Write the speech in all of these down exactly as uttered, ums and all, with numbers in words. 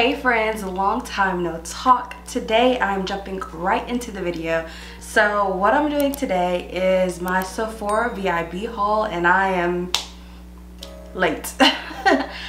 Hey friends, long time no talk. Today I'm jumping right into the video. So what I'm doing today is my Sephora V I B haul and I am late.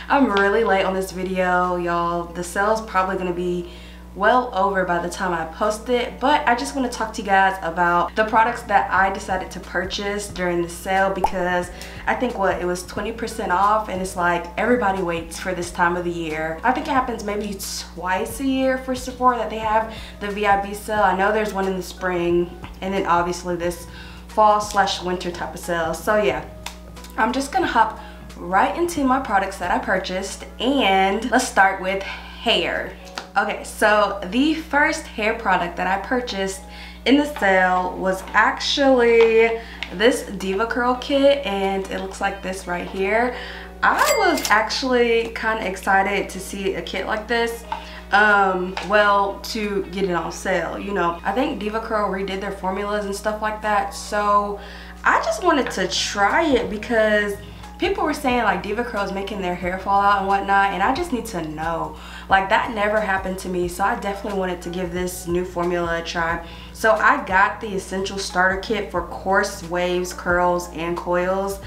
I'm really late on this video, y'all. The sale's probably gonna be well over by the time I post it, but I just want to talk to you guys about the products that I decided to purchase during the sale because I think what it was twenty percent off, and it's like everybody waits for this time of the year. I think it happens maybe twice a year for Sephora that they have the V I B sale. I know there's one in the spring and then obviously this fall slash winter type of sale. So yeah, I'm just gonna hop right into my products that I purchased, and let's start with hair. Okay, so the first hair product that I purchased in the sale was actually this DevaCurl kit, and it looks like this right here. I was actually kind of excited to see a kit like this, um, well, to get it on sale, you know. I think DevaCurl redid their formulas and stuff like that, so I just wanted to try it because people were saying like DevaCurl is making their hair fall out and whatnot, and I just need to know. Like, that never happened to me, so I definitely wanted to give this new formula a try. So I got the Essential Starter Kit for coarse waves, curls, and coils.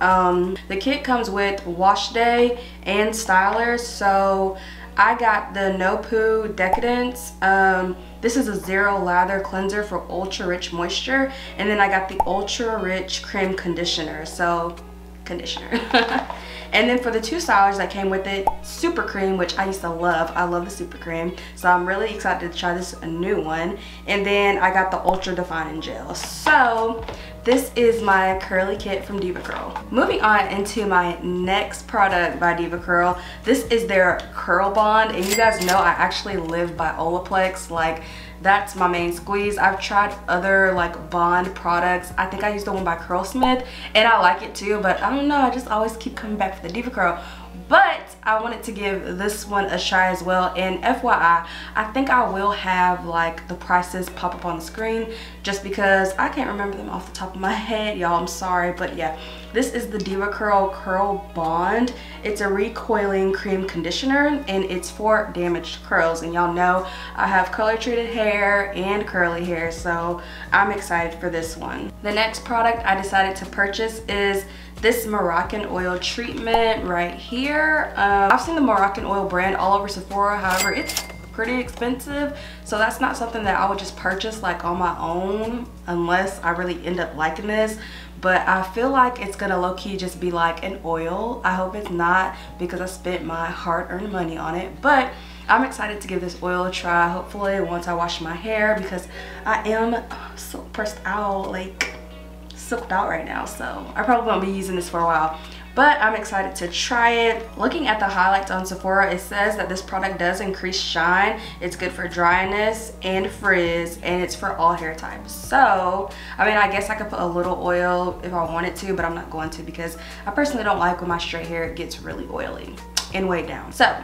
Um, the kit comes with wash day and styler, so I got the No Poo Decadence. Um, this is a zero lather cleanser for ultra rich moisture, and then I got the ultra rich cream conditioner. So conditioner. And then for the two stylers that came with it, Super Cream, which I used to love. I love the Super Cream, so I'm really excited to try this new one. And then I got the Ultra Defining Gel. So this is my curly kit from DevaCurl. Moving on into my next product by DevaCurl. This is their Curl Bond, and you guys know I actually live by Olaplex. Like, that's my main squeeze. I've tried other like bond products. I think I used the one by Curlsmith and I like it too, but I don't know, I just always keep coming back for the DevaCurl. But I wanted to give this one a try as well, and F Y I, I think I will have like the prices pop up on the screen just because I can't remember them off the top of my head, y'all. I'm sorry, but yeah, this is the DevaCurl Curl Bond. It's a recoiling cream conditioner and it's for damaged curls, and y'all know I have color treated hair and curly hair, so I'm excited for this one. The next product I decided to purchase is this Moroccan Oil treatment right here. Um, I've seen the Moroccan Oil brand all over Sephora, however, it's pretty expensive, so that's not something that I would just purchase like on my own unless I really end up liking this. But I feel like it's gonna low-key just be like an oil. I hope it's not because I spent my hard-earned money on it, but I'm excited to give this oil a try, hopefully once I wash my hair, because I am so pressed out, like silked out right now, so I probably won't be using this for a while. But I'm excited to try it. Looking at the highlights on Sephora, it says that this product does increase shine. It's good for dryness and frizz, and it's for all hair types. So, I mean, I guess I could put a little oil if I wanted to, but I'm not going to because I personally don't like when my straight hair gets really oily and weighed down. So,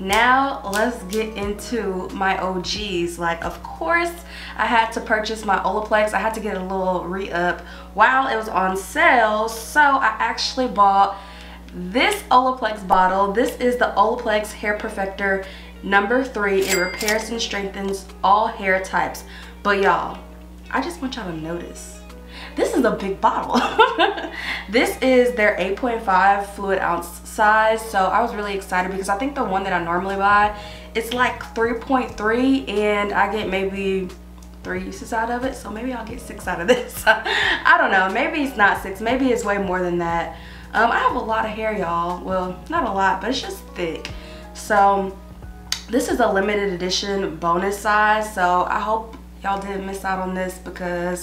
now let's get into my O Gs. Like, of course, I had to purchase my Olaplex. I had to get a little re-up while it was on sale, so I actually bought this Olaplex bottle. This is the Olaplex Hair Perfector number three. It repairs and strengthens all hair types. But y'all, I just want y'all to notice, this is a big bottle. This is their eight point five fluid ounce size, so I was really excited because I think the one that I normally buy, it's like three point three and I get maybe three uses out of it, so maybe I'll get six out of this. I don't know, maybe it's not six, maybe it's way more than that. Um, I have a lot of hair, y'all. Well, not a lot, but it's just thick. So this is a limited edition bonus size, so I hope y'all didn't miss out on this because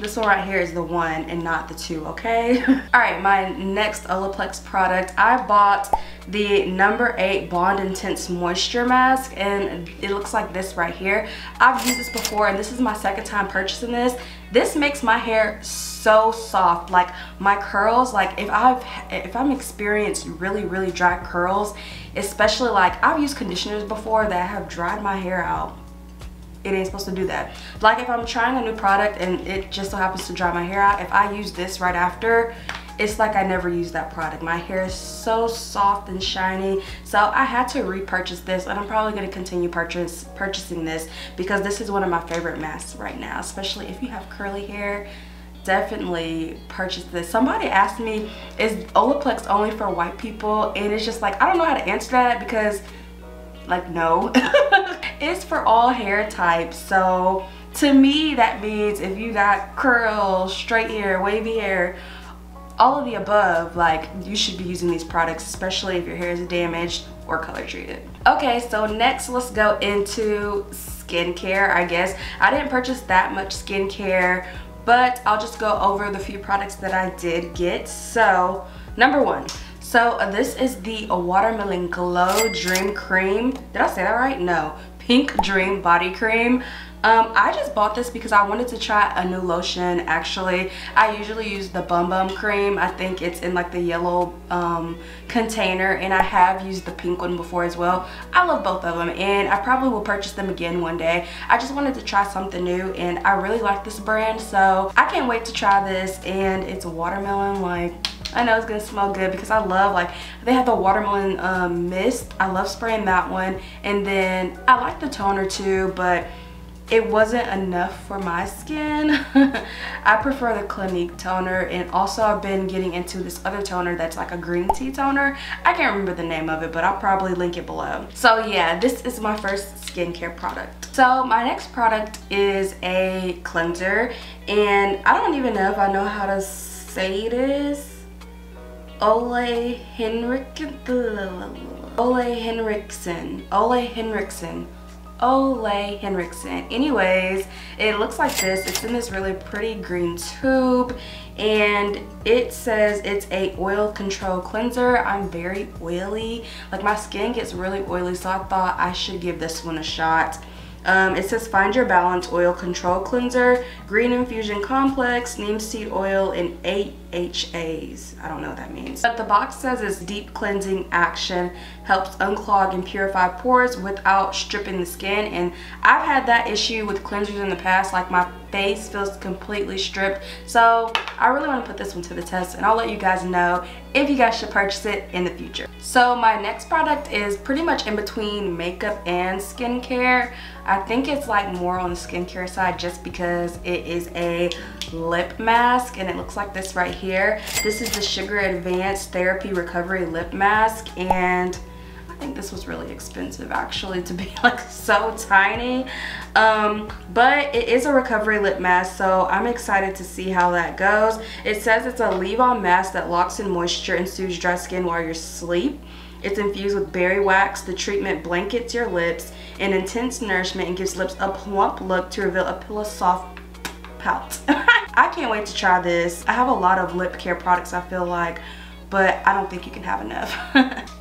this one right here is the one and not the two, okay? All right, my next Olaplex product, I bought the number eight Bond Intense Moisture Mask, and it looks like this right here. I've used this before, and this is my second time purchasing this. This makes my hair so soft. Like, my curls, like if I've if I'm experienced really really dry curls, especially like I've used conditioners before that have dried my hair out. It ain't supposed to do that. Like, if I'm trying a new product and it just so happens to dry my hair out, if I use this right after, it's like I never used that product. My hair is so soft and shiny, so I had to repurchase this, and I'm probably going to continue purchase, purchasing this because this is one of my favorite masks right now, especially if you have curly hair. Definitely purchase this. Somebody asked me, is Olaplex only for white people? And it's just like, I don't know how to answer that because, like, no. It's for all hair types. So to me, that means if you got curls, straight hair, wavy hair, all of the above, like, you should be using these products, especially if your hair is damaged or color treated. Okay, so next let's go into skincare, I guess. I didn't purchase that much skincare, but I'll just go over the few products that I did get. So, number one. So, this is the Watermelon Glow Dream Cream. Did I say that right? No. Pink Dream Body Cream. Um, I just bought this because I wanted to try a new lotion, actually. I usually use the Bum Bum Cream. I think it's in like the yellow um, container, and I have used the pink one before as well. I love both of them, and I probably will purchase them again one day. I just wanted to try something new, and I really like this brand, so I can't wait to try this. And it's watermelon, like, I know it's gonna smell good because I love, like, they have the watermelon um, mist. I love spraying that one, and then I like the toner too, but it wasn't enough for my skin. I prefer the Clinique toner, and also I've been getting into this other toner that's like a green tea toner. I can't remember the name of it, but I'll probably link it below. So yeah, this is my first skincare product. So my next product is a cleanser, and I don't even know if I know how to say this. Ole Henriksen. Ole Henriksen. Ole Henriksen. Ole Henriksen. Anyways, it looks like this. It's in this really pretty green tube, and it says it's a oil control cleanser. I'm very oily. Like, my skin gets really oily, so I thought I should give this one a shot. Um, it says find your balance oil control cleanser, green infusion complex, neem seed oil, and eight H As. I don't know what that means. But the box says it's deep cleansing action, helps unclog and purify pores without stripping the skin. And I've had that issue with cleansers in the past, like my face feels completely stripped. So I really want to put this one to the test, and I'll let you guys know if you guys should purchase it in the future. So my next product is pretty much in between makeup and skincare. I think it's like more on the skincare side just because it is a lip mask, and it looks like this right here. This is the Sugar Advanced Therapy Recovery Lip Mask, and I think this was really expensive, actually, to be like so tiny. Um, but it is a recovery lip mask, so I'm excited to see how that goes. It says it's a leave-on mask that locks in moisture and soothes dry skin while you're asleep. It's infused with berry wax. The treatment blankets your lips in intense nourishment and gives lips a plump look to reveal a pillow soft pout. I can't wait to try this. I have a lot of lip care products, I feel like, but I don't think you can have enough.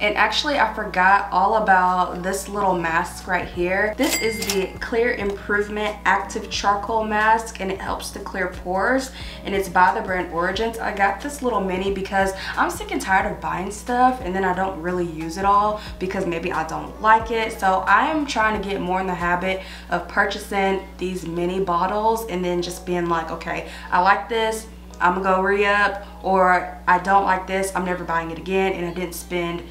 And actually, I forgot all about this little mask right here. This is the Clear Improvement Active Charcoal Mask, and it helps to clear pores, and it's by the brand Origins. I got this little mini because I'm sick and tired of buying stuff and then I don't really use it all because maybe I don't like it. So I'm trying to get more in the habit of purchasing these mini bottles and then just being like, okay, I like this, I'm gonna go re-up, or I don't like this, I'm never buying it again, and I didn't spend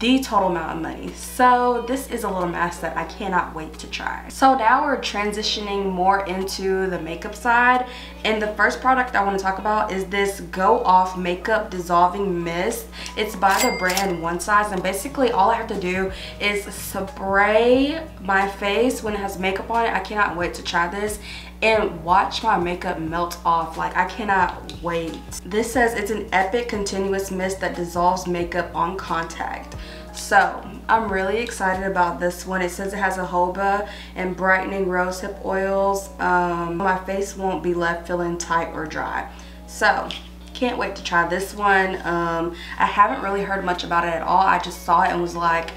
the total amount of money. So this is a little mask that I cannot wait to try. So now we're transitioning more into the makeup side, and the first product I want to talk about is this Go Off Makeup Dissolving Mist. It's by the brand One Size, and basically all I have to do is spray my face when it has makeup on it. I cannot wait to try this and watch my makeup melt off. Like, I cannot wait. This says it's an epic continuous mist that dissolves makeup on contact. So I'm really excited about this one. It says it has a jojoba and brightening rosehip oils. Um, my face won't be left feeling tight or dry. So can't wait to try this one. Um, I haven't really heard much about it at all. I just saw it and was like,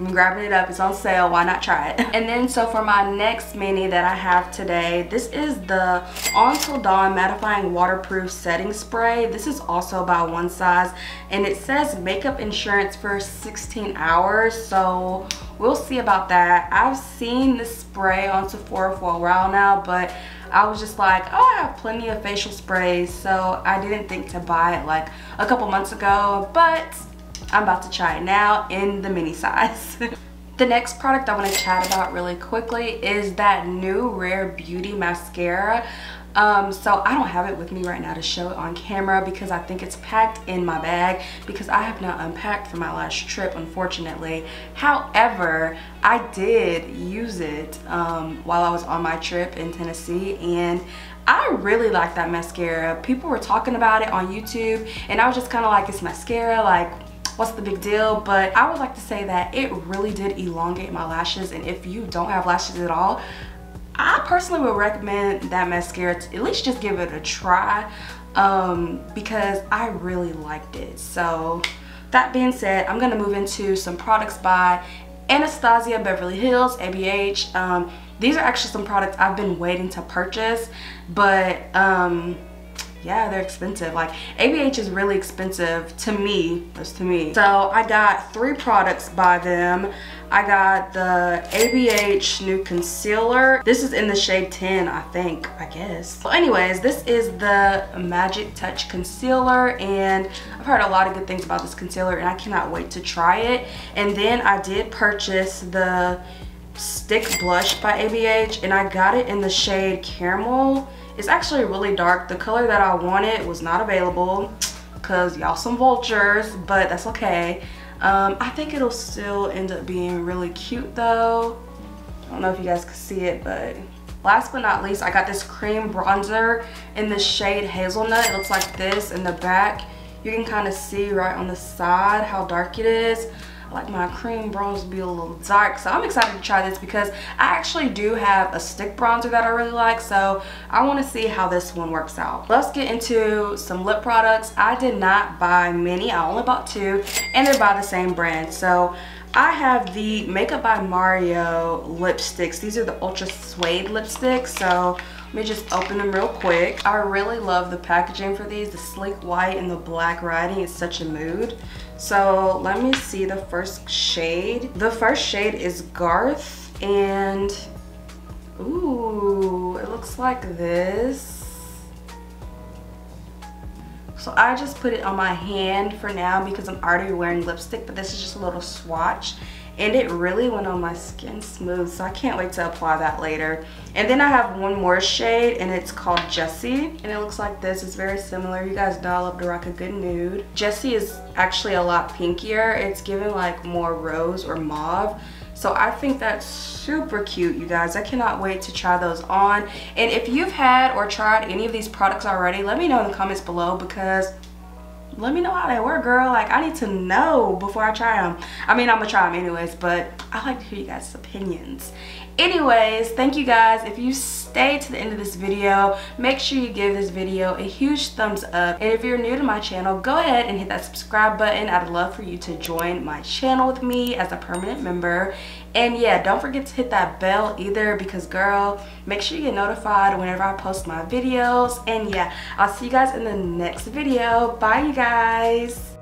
I'm grabbing it up, it's on sale, why not try it? And then, so for my next mini that I have today, this is the Until Dawn Mattifying Waterproof Setting Spray. This is also by One Size, and it says makeup insurance for sixteen hours, so we'll see about that. I've seen this spray on Sephora for a while now, but I was just like, oh, I have plenty of facial sprays, so I didn't think to buy it like a couple months ago, but I'm about to try it now in the mini size. The next product I want to chat about really quickly is that new Rare Beauty mascara. Um, so I don't have it with me right now to show it on camera because I think it's packed in my bag because I have not unpacked for my last trip, unfortunately. However, I did use it um, while I was on my trip in Tennessee, and I really like that mascara. People were talking about it on YouTube, and I was just kind of like, it's mascara, like, what's the big deal? But I would like to say that it really did elongate my lashes, and if you don't have lashes at all, I personally would recommend that mascara to at least just give it a try, um, because I really liked it. So that being said, I'm gonna move into some products by Anastasia Beverly Hills, A B H. Um, these are actually some products I've been waiting to purchase, but um, yeah, they're expensive. Like, A B H is really expensive to me. That's to me. So I got three products by them. I got the A B H new concealer. This is in the shade ten, I think, I guess. Well, anyways, this is the Magic Touch concealer, and I've heard a lot of good things about this concealer, and I cannot wait to try it. And then I did purchase the stick blush by A B H, and I got it in the shade Caramel. It's actually really dark. The color that I wanted was not available because y'all some vultures, but that's okay. Um, I think it'll still end up being really cute though. I don't know if you guys can see it, but last but not least, I got this cream bronzer in the shade Hazelnut. It looks like this in the back. You can kind of see right on the side how dark it is. I like my cream bronze to be a little dark, so I'm excited to try this because I actually do have a stick bronzer that I really like, so I want to see how this one works out. Let's get into some lip products. I did not buy many, I only bought two, and they're by the same brand. So I have the Makeup by Mario lipsticks. These are the Ultra Suede lipsticks, so let me just open them real quick. I really love the packaging for these. The sleek white and the black writing is such a mood. So let me see the first shade. The first shade is Garth, and ooh, it looks like this. So I just put it on my hand for now because I'm already wearing lipstick, but this is just a little swatch. And it really went on my skin smooth, so I can't wait to apply that later. And then I have one more shade, and it's called Jessie, and it looks like this. It's very similar. You guys know I love to rock a good nude. Jessie is actually a lot pinkier. It's giving like more rose or mauve. So I think that's super cute, you guys. I cannot wait to try those on. And if you've had or tried any of these products already, let me know in the comments below, because let me know how they work, girl. Like, I need to know before I try them. I mean, I'm gonna try them anyways, but I like to hear you guys' opinions. Anyways, thank you guys. If you stay to the end of this video, make sure you give this video a huge thumbs up. And if you're new to my channel, go ahead and hit that subscribe button. I'd love for you to join my channel with me as a permanent member. And yeah, don't forget to hit that bell either, because girl, make sure you get notified whenever I post my videos. And yeah, I'll see you guys in the next video. Bye, you guys.